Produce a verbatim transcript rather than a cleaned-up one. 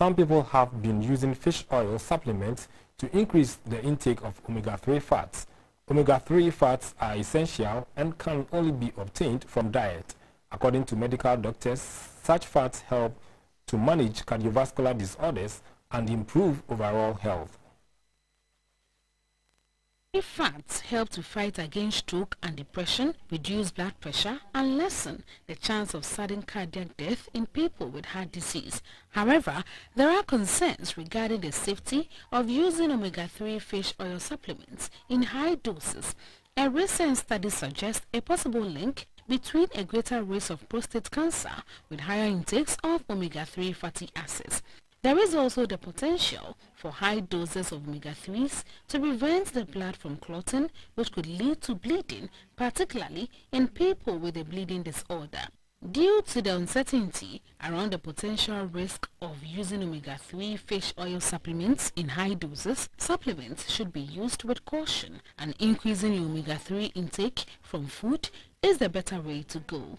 some people have been using fish oil supplements to increase the intake of omega three fats. Omega three fats are essential and can only be obtained from diet. According to medical doctors, such fats help to manage cardiovascular disorders and improve overall health. Fats help to fight against stroke and depression, reduce blood pressure, and lessen the chance of sudden cardiac death in people with heart disease. However, there are concerns regarding the safety of using omega three fish oil supplements in high doses. A recent study suggests a possible link between a greater risk of prostate cancer with higher intakes of omega three fatty acids. There is also the potential for high doses of omega threes to prevent the blood from clotting, which could lead to bleeding, particularly in people with a bleeding disorder. Due to the uncertainty around the potential risk of using omega three fish oil supplements in high doses, supplements should be used with caution, and increasing your omega three intake from food is the better way to go.